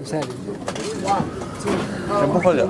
en serio. Empújalo.